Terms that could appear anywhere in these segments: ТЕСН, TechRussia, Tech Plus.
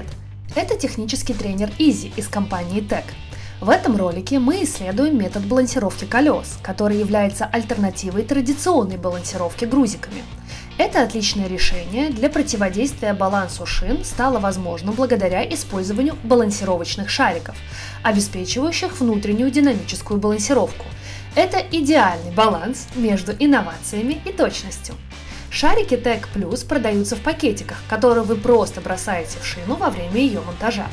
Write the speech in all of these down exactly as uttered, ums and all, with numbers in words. Привет! Это технический тренер Изи из компании Tech. В этом ролике мы исследуем метод балансировки колес, который является альтернативой традиционной балансировке грузиками. Это отличное решение для противодействия балансу шин стало возможным благодаря использованию балансировочных шариков, обеспечивающих внутреннюю динамическую балансировку. Это идеальный баланс между инновациями и точностью. Шарики Tech Plus продаются в пакетиках, которые вы просто бросаете в шину во время ее монтажа.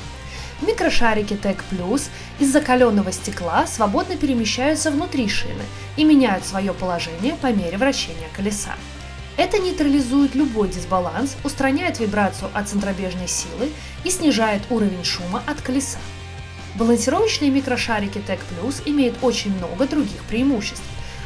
Микрошарики Tech Plus из закаленного стекла свободно перемещаются внутри шины и меняют свое положение по мере вращения колеса. Это нейтрализует любой дисбаланс, устраняет вибрацию от центробежной силы и снижает уровень шума от колеса. Балансировочные микрошарики Tech Plus имеют очень много других преимуществ.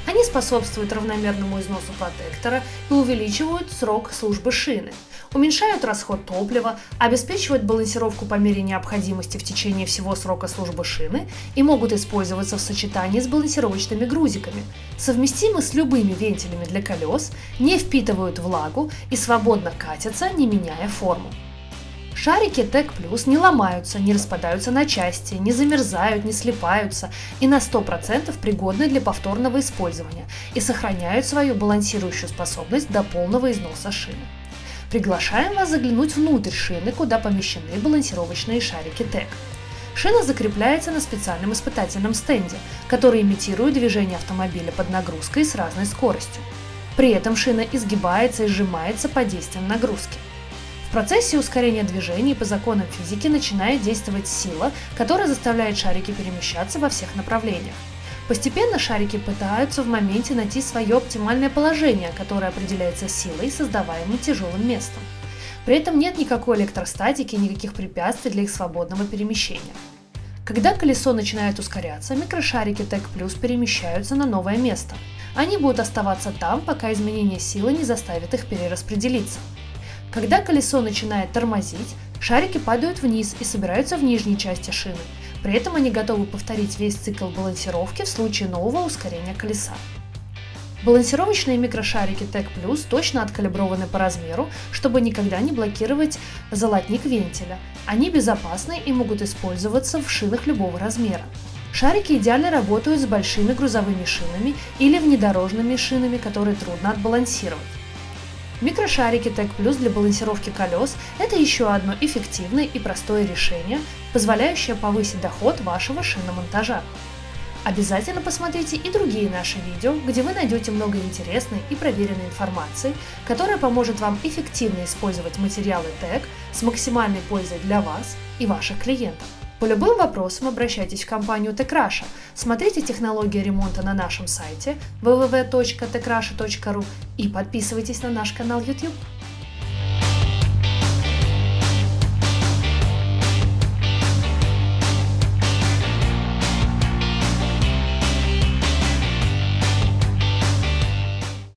Они способствуют равномерному износу протектора и увеличивают срок службы шины, уменьшают расход топлива, обеспечивают балансировку по мере необходимости в течение всего срока службы шины и могут использоваться в сочетании с балансировочными грузиками, совместимы с любыми вентилями для колес, не впитывают влагу и свободно катятся, не меняя форму. Шарики Tech Plus не ломаются, не распадаются на части, не замерзают, не слипаются и на сто процентов пригодны для повторного использования и сохраняют свою балансирующую способность до полного износа шины. Приглашаем вас заглянуть внутрь шины, куда помещены балансировочные шарики Tech. Шина закрепляется на специальном испытательном стенде, который имитирует движение автомобиля под нагрузкой с разной скоростью. При этом шина изгибается и сжимается под действием нагрузки. В процессе ускорения движений по законам физики начинает действовать сила, которая заставляет шарики перемещаться во всех направлениях. Постепенно шарики пытаются в моменте найти свое оптимальное положение, которое определяется силой, создаваемой тяжелым местом. При этом нет никакой электростатики и никаких препятствий для их свободного перемещения. Когда колесо начинает ускоряться, микрошарики Tech Plus перемещаются на новое место. Они будут оставаться там, пока изменение силы не заставит их перераспределиться. Когда колесо начинает тормозить, шарики падают вниз и собираются в нижней части шины. При этом они готовы повторить весь цикл балансировки в случае нового ускорения колеса. Балансировочные микрошарики Tech Plus точно откалиброваны по размеру, чтобы никогда не блокировать золотник вентиля. Они безопасны и могут использоваться в шинах любого размера. Шарики идеально работают с большими грузовыми шинами или внедорожными шинами, которые трудно отбалансировать. Микрошарики Tech Plus для балансировки колес – это еще одно эффективное и простое решение, позволяющее повысить доход вашего шиномонтажа. Обязательно посмотрите и другие наши видео, где вы найдете много интересной и проверенной информации, которая поможет вам эффективно использовать материалы Tech с максимальной пользой для вас и ваших клиентов. По любым вопросам обращайтесь в компанию TechRussia, смотрите технологии ремонта на нашем сайте дабл ю дабл ю дабл ю точка тек рашиа точка ру и подписывайтесь на наш канал YouTube.